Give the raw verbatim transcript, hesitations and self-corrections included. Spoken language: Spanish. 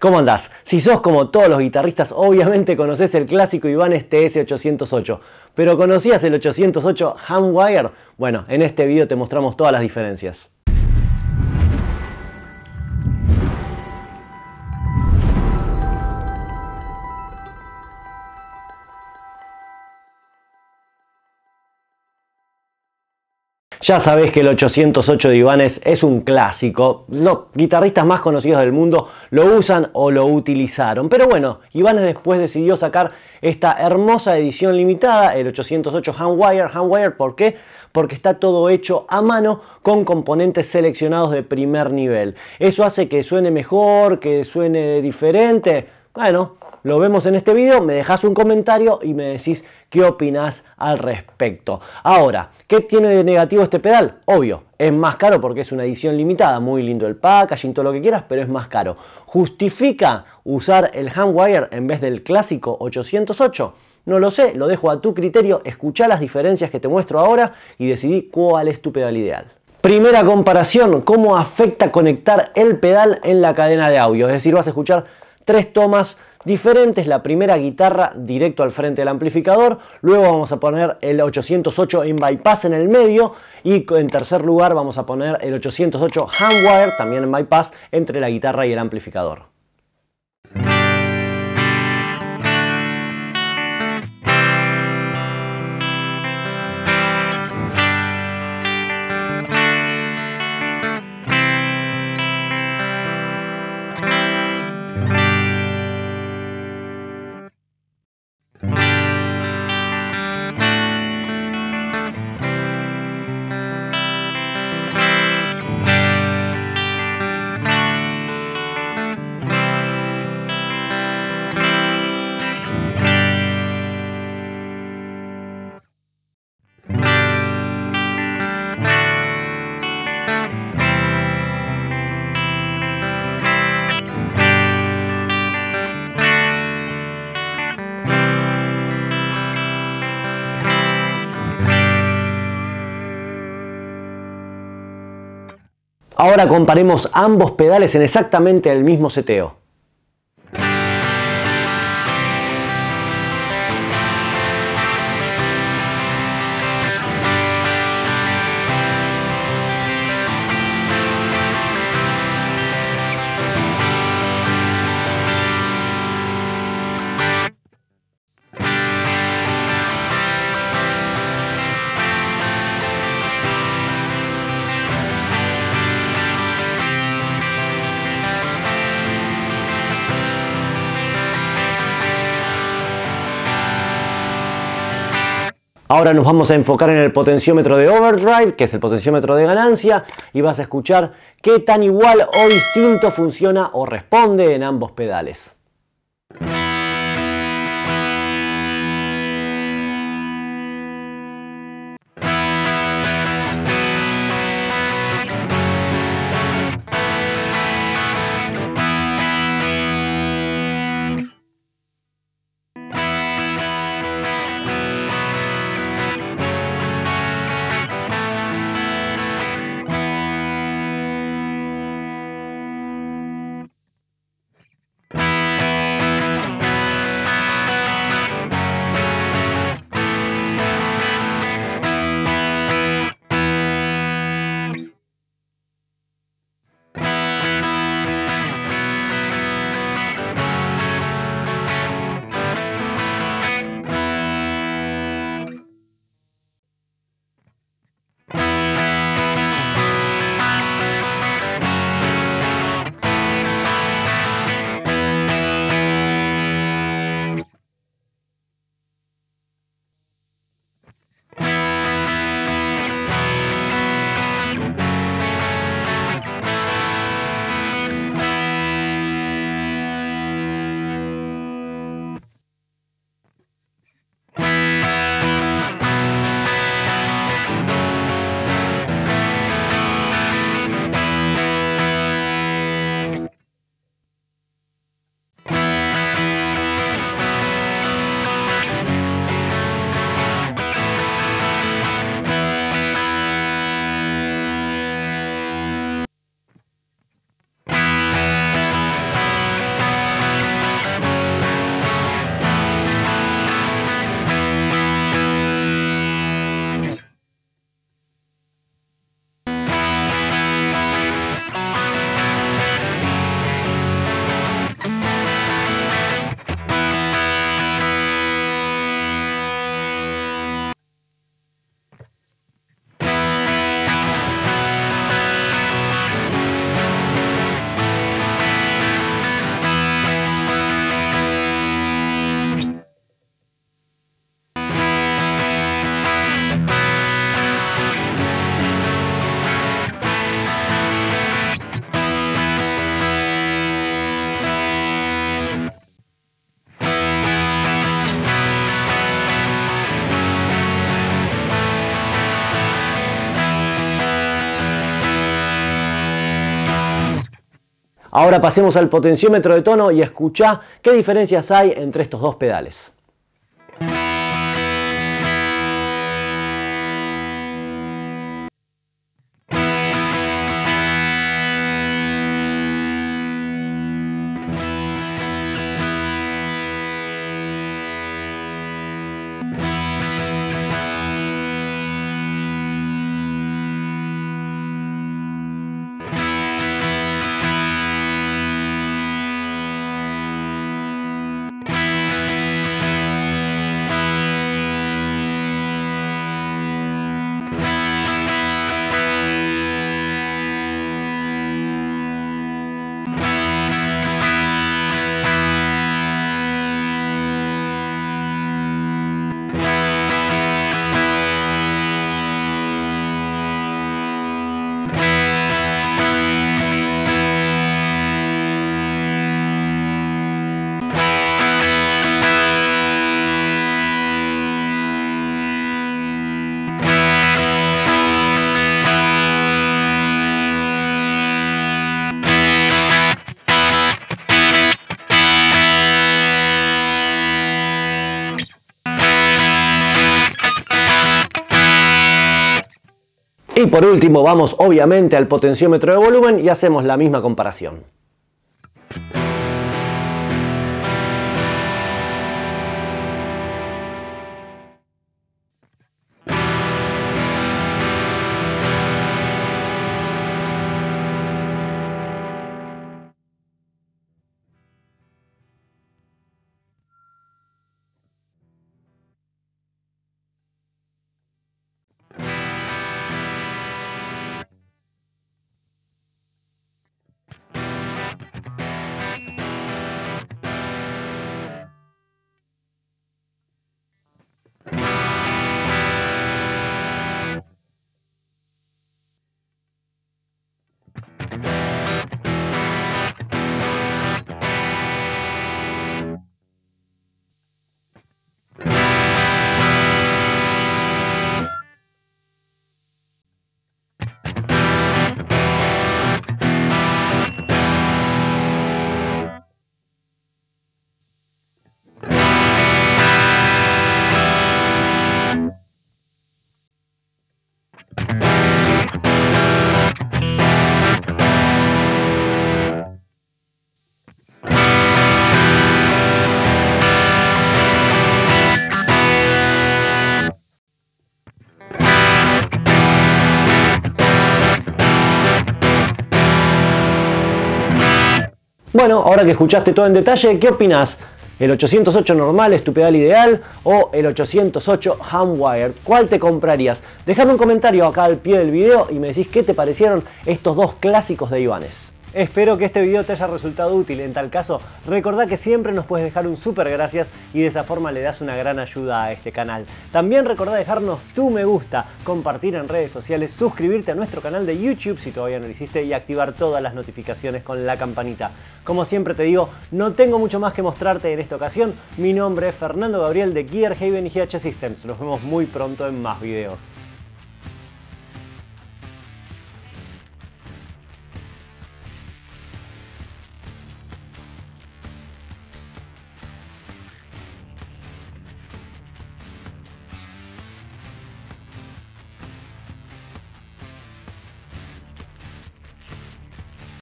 ¿Cómo andás? Si sos como todos los guitarristas, obviamente conocés el clásico Ibanez T S ochocientos ocho, pero ¿conocías el ochocientos ocho Handwire? Bueno, en este video te mostramos todas las diferencias. Ya sabés que el ochocientos ocho de Ibanez es un clásico, los guitarristas más conocidos del mundo lo usan o lo utilizaron, pero bueno, Ibanez después decidió sacar esta hermosa edición limitada, el ochocientos ocho Handwire. Handwire, ¿por qué? Porque está todo hecho a mano con componentes seleccionados de primer nivel. Eso hace que suene mejor, que suene diferente. Bueno, lo vemos en este video, me dejás un comentario y me decís qué opinás al respecto. Ahora, ¿qué tiene de negativo este pedal? Obvio, es más caro porque es una edición limitada, muy lindo el packaging, todo lo que quieras, pero es más caro. ¿Justifica usar el Handwire en vez del clásico ochocientos ocho? No lo sé, lo dejo a tu criterio, escuchá las diferencias que te muestro ahora y decidí cuál es tu pedal ideal. Primera comparación, ¿cómo afecta conectar el pedal en la cadena de audio? Es decir, vas a escuchar tres tomas diferentes, la primera guitarra directo al frente del amplificador, luego vamos a poner el ochocientos ocho en bypass en el medio y en tercer lugar vamos a poner el ochocientos ocho Handwire también en bypass entre la guitarra y el amplificador. Ahora comparemos ambos pedales en exactamente el mismo seteo. Ahora nos vamos a enfocar en el potenciómetro de overdrive, que es el potenciómetro de ganancia, y vas a escuchar qué tan igual o distinto funciona o responde en ambos pedales. Bye. Ahora pasemos al potenciómetro de tono y escuchá qué diferencias hay entre estos dos pedales. Y por último vamos obviamente al potenciómetro de volumen y hacemos la misma comparación. Bueno, ahora que escuchaste todo en detalle, ¿qué opinás? ¿El ochocientos ocho normal es tu pedal ideal o el ochocientos ocho Handwired? ¿Cuál te comprarías? Dejame un comentario acá al pie del video y me decís qué te parecieron estos dos clásicos de Ibanez. Espero que este video te haya resultado útil. En tal caso, recordá que siempre nos puedes dejar un súper gracias y de esa forma le das una gran ayuda a este canal. También recordá dejarnos tu me gusta, compartir en redes sociales, suscribirte a nuestro canal de YouTube si todavía no lo hiciste y activar todas las notificaciones con la campanita. Como siempre te digo, no tengo mucho más que mostrarte en esta ocasión. Mi nombre es Fernando Gabriel de Gear Haven y G H Systems. Nos vemos muy pronto en más videos.